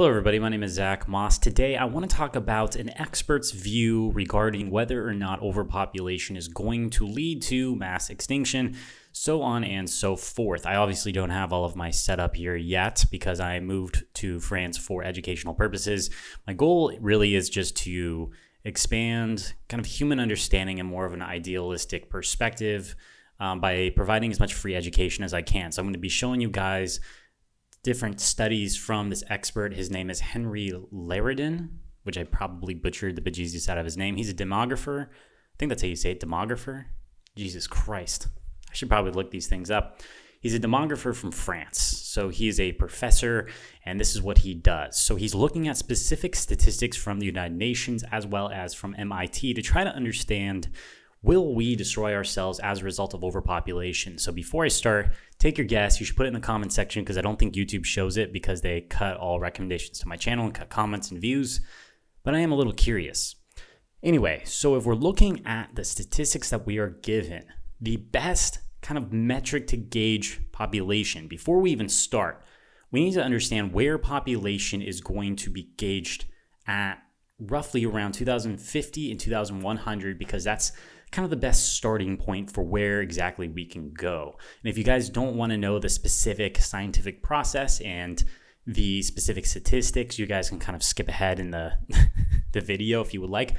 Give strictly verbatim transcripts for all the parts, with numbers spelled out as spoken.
Hello everybody, my name is Zach Moss. Today I want to talk about an expert's view regarding whether or not overpopulation is going to lead to mass extinction, so on and so forth. I obviously don't have all of my setup here yet because I moved to France for educational purposes. My goal really is just to expand kind of human understanding and more of an idealistic perspective um, by providing as much free education as I can. So I'm going to be showing you guys different studies from this expert. His name is Henry Laridon, which I probably butchered the bejesus out of his name. He's a demographer. I think that's how you say it, demographer. Jesus Christ. I should probably look these things up. He's a demographer from France. So he is a professor, and this is what he does. So he's looking at specific statistics from the United Nations as well as from M I T to try to understand, will we destroy ourselves as a result of overpopulation? So before I start, take your guess. You should put it in the comment section because I don't think YouTube shows it because they cut all recommendations to my channel and cut comments and views. But I am a little curious. Anyway, so if we're looking at the statistics that we are given, the best kind of metric to gauge population, before we even start, we need to understand where population is going to be gauged at roughly around two thousand fifty and two thousand one hundred, because that's kind of the best starting point for where exactly we can go. And if you guys don't want to know the specific scientific process and the specific statistics, you guys can kind of skip ahead in the, the video if you would like.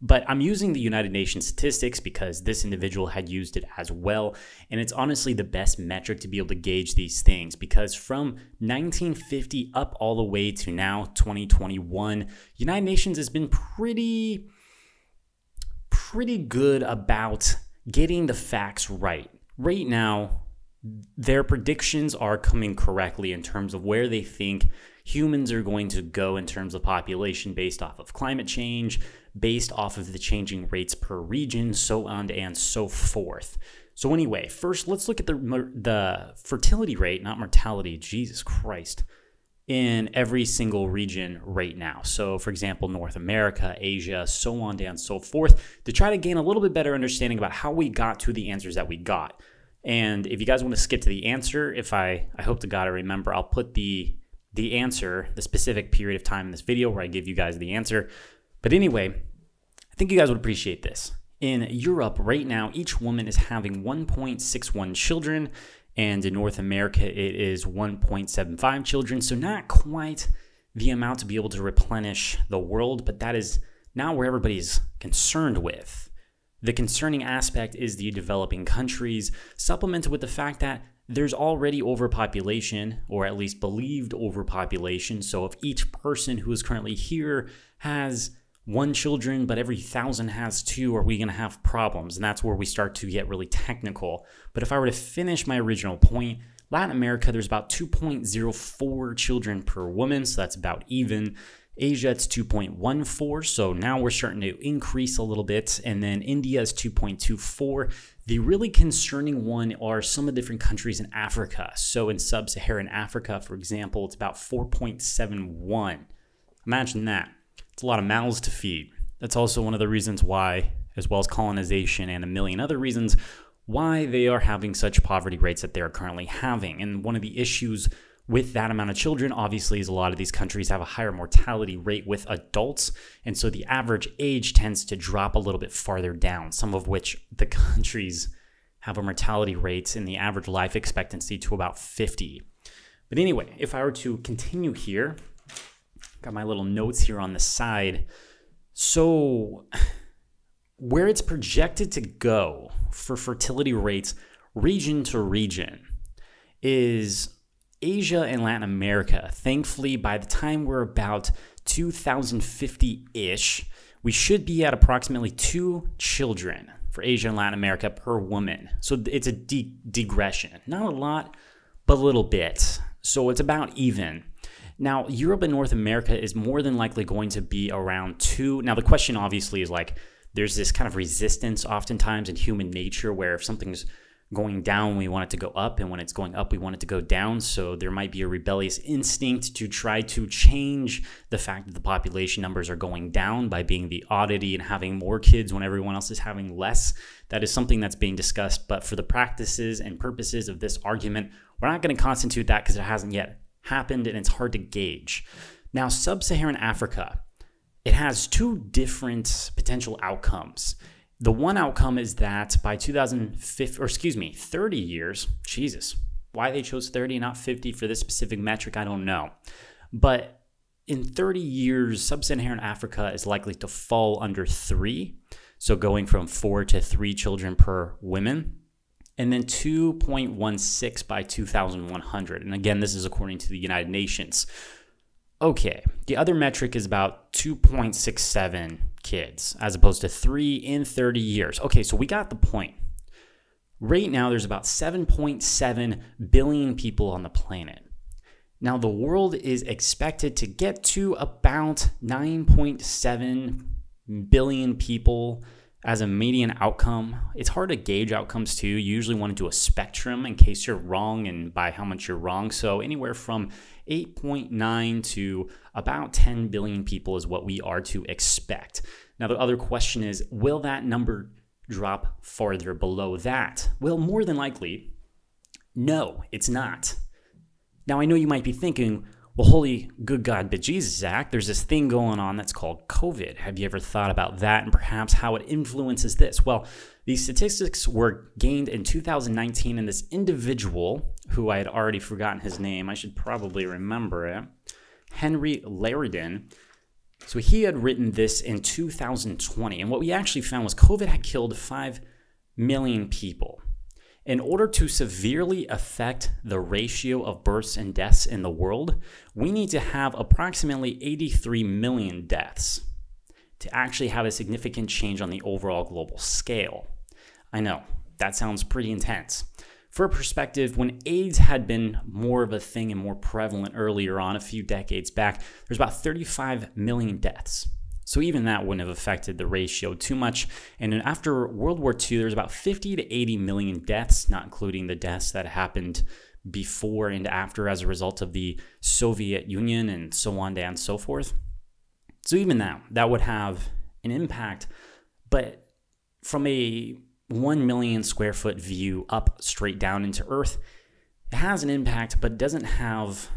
But I'm using the United Nations statistics because this individual had used it as well. And it's honestly the best metric to be able to gauge these things, because from nineteen fifty up all the way to now, twenty twenty-one, United Nations has been pretty... pretty good about getting the facts right. Right now, their predictions are coming correctly in terms of where they think humans are going to go in terms of population, based off of climate change, based off of the changing rates per region, so on and so forth. So anyway, first let's look at the the fertility rate, not mortality, Jesus Christ, in every single region right now. So for example, North America, Asia, so on and so forth, to try to gain a little bit better understanding about how we got to the answers that we got. And if you guys want to skip to the answer, if I, I hope to God I remember, I'll put the, the answer, the specific period of time in this video where I give you guys the answer. But anyway, I think you guys would appreciate this. In Europe right now, each woman is having one point six one children. And in North America, it is one point seven five children. So not quite the amount to be able to replenish the world, but that is not where everybody's concerned with. The concerning aspect is the developing countries, supplemented with the fact that there's already overpopulation, or at least believed overpopulation. So if each person who is currently here has one children, but every thousand has two, are we going to have problems? And that's where we start to get really technical. But if I were to finish my original point, Latin America, there's about two point zero four children per woman, so that's about even. Asia, it's two point one four, so now we're starting to increase a little bit. And then India is two point two four. The really concerning one are some of the different countries in Africa. So in Sub-Saharan Africa, for example, it's about four point seven one. Imagine that. It's a lot of mouths to feed. That's also one of the reasons why, as well as colonization and a million other reasons, why they are having such poverty rates that they are currently having. And one of the issues with that amount of children, obviously, is a lot of these countries have a higher mortality rate with adults. And so the average age tends to drop a little bit farther down, some of which the countries have a mortality rate in the average life expectancy to about fifty. But anyway, if I were to continue here, got my little notes here on the side. So where it's projected to go for fertility rates region to region is Asia and Latin America. Thankfully, by the time we're about two thousand fifty-ish, we should be at approximately two children for Asia and Latin America per woman. So it's a de- digression. Not a lot, but a little bit. So it's about even. Now, Europe and North America is more than likely going to be around two. Now, the question obviously is, like, there's this kind of resistance oftentimes in human nature where if something's going down, we want it to go up, and when it's going up, we want it to go down. So there might be a rebellious instinct to try to change the fact that the population numbers are going down by being the oddity and having more kids when everyone else is having less. That is something that's being discussed. But for the practices and purposes of this argument, we're not going to constitute that because it hasn't yet happened, and it's hard to gauge. Now, Sub-Saharan Africa, it has two different potential outcomes. The one outcome is that by two thousand fifty, or excuse me, thirty years, Jesus, why they chose thirty and not fifty for this specific metric, I don't know. But in thirty years, Sub-Saharan Africa is likely to fall under three. So going from four to three children per woman, and then two point one six by two thousand one hundred. And again, this is according to the United Nations. Okay, the other metric is about two point six seven kids as opposed to three in thirty years. Okay, so we got the point. Right now, there's about seven point seven billion people on the planet. Now, the world is expected to get to about nine point seven billion people as a median outcome. It's hard to gauge outcomes too. You usually want to do a spectrum in case you're wrong and by how much you're wrong. So anywhere from eight point nine to about ten billion people is what we are to expect. Now, the other question is, will that number drop farther below that? Well, more than likely, no, it's not. Now, I know you might be thinking, well, holy good God, bejesus, Zach, there's this thing going on that's called COVID. Have you ever thought about that and perhaps how it influences this? Well, these statistics were gained in two thousand nineteen, and this individual, who I had already forgotten his name, I should probably remember it, Henry Laridon. So he had written this in two thousand twenty, and what we actually found was COVID had killed five million people. In order to severely affect the ratio of births and deaths in the world, we need to have approximately eighty-three million deaths to actually have a significant change on the overall global scale. I know, that sounds pretty intense. For perspective, when AIDS had been more of a thing and more prevalent earlier on a few decades back, there's about thirty-five million deaths. So even that wouldn't have affected the ratio too much. And then after World War Two, there's about fifty to eighty million deaths, not including the deaths that happened before and after as a result of the Soviet Union and so on and so forth. So even that, that would have an impact. But from a one million square foot view up straight down into Earth, it has an impact, but doesn't have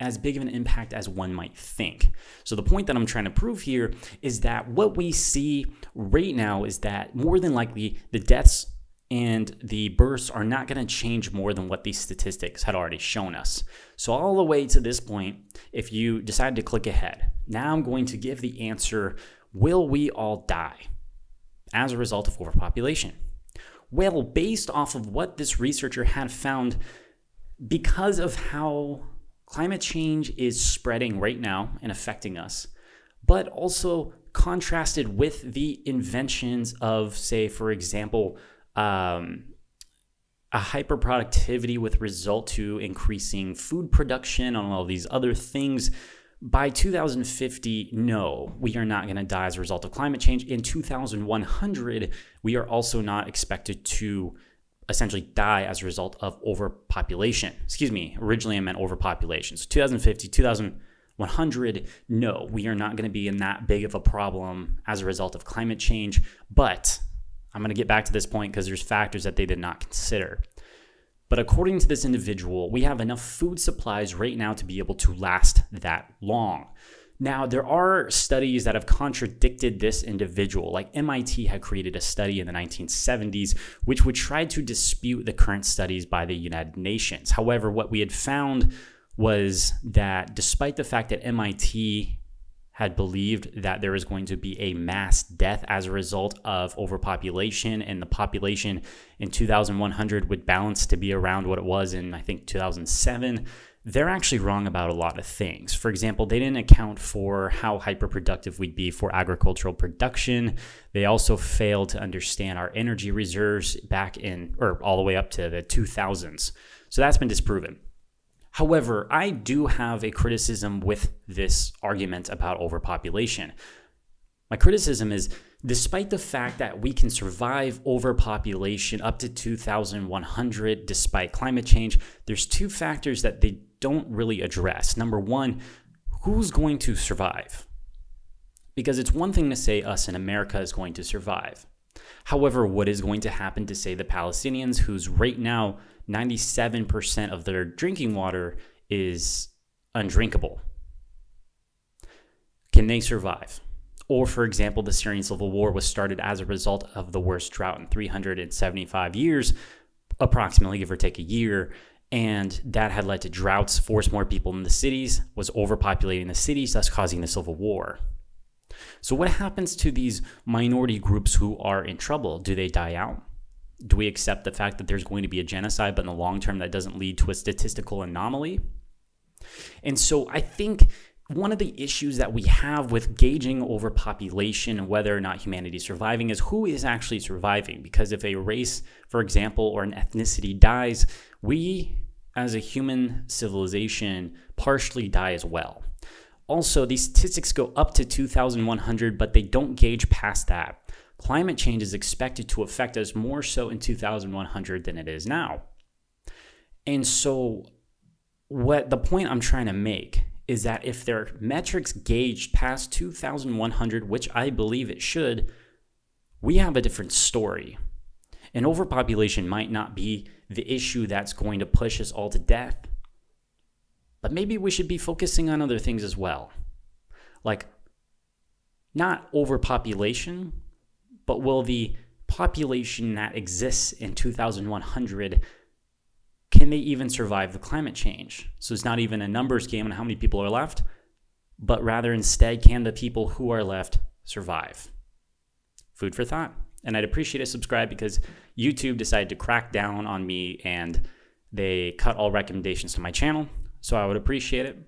as big of an impact as one might think. So the point that I'm trying to prove here is that what we see right now is that more than likely the deaths and the births are not going to change more than what these statistics had already shown us. So all the way to this point, if you decide to click ahead, now I'm going to give the answer, will we all die as a result of overpopulation? Well, based off of what this researcher had found, because of how climate change is spreading right now and affecting us, but also contrasted with the inventions of, say, for example, um, a hyperproductivity with result to increasing food production and all these other things. By two thousand fifty, no, we are not going to die as a result of climate change. In two thousand one hundred, we are also not expected to essentially die as a result of overpopulation. Excuse me, originally I meant overpopulation. So two thousand fifty, two thousand one hundred, no, we are not going to be in that big of a problem as a result of climate change. But I'm going to get back to this point because there's factors that they did not consider. But according to this individual, we have enough food supplies right now to be able to last that long. Now, there are studies that have contradicted this individual, like M I T had created a study in the nineteen seventies, which would try to dispute the current studies by the United Nations. However, what we had found was that despite the fact that M I T had believed that there was going to be a mass death as a result of overpopulation, and the population in two thousand one hundred would balance to be around what it was in, I think, two thousand seven, they're actually wrong about a lot of things. For example, they didn't account for how hyperproductive we'd be for agricultural production. They also failed to understand our energy reserves back in, or all the way up to the two thousands. So that's been disproven. However, I do have a criticism with this argument about overpopulation. My criticism is, despite the fact that we can survive overpopulation up to two thousand one hundred despite climate change, there's two factors that they don't really address. Number one, who's going to survive? Because it's one thing to say us in America is going to survive. However, what is going to happen to, say, the Palestinians, who's right now ninety-seven percent of their drinking water is undrinkable? Can they survive? Or, for example, the Syrian civil war was started as a result of the worst drought in three hundred seventy-five years, approximately, give or take a year, and that had led to droughts, forced more people in the cities, was overpopulating the cities, thus causing the civil war. So what happens to these minority groups who are in trouble? Do they die out? Do we accept the fact that there's going to be a genocide, but in the long term that doesn't lead to a statistical anomaly? And so I think one of the issues that we have with gauging overpopulation and whether or not humanity is surviving is who is actually surviving. Because if a race, for example, or an ethnicity dies, we as a human civilization partially die as well. Also, these statistics go up to two thousand one hundred, but they don't gauge past that. Climate change is expected to affect us more so in two thousand one hundred than it is now. And so what the point I'm trying to make is that if their metrics gauge past two thousand one hundred, which I believe it should, we have a different story. And overpopulation might not be the issue that's going to push us all to death, but maybe we should be focusing on other things as well. Like, not overpopulation, but will the population that exists in two thousand one hundred, can they even survive the climate change? So it's not even a numbers game on how many people are left, but rather instead, can the people who are left survive? Food for thought. And I'd appreciate a subscribe, because YouTube decided to crack down on me and they cut all recommendations to my channel. So I would appreciate it.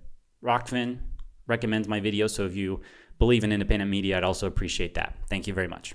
Rockfin recommends my video. So if you believe in independent media, I'd also appreciate that. Thank you very much.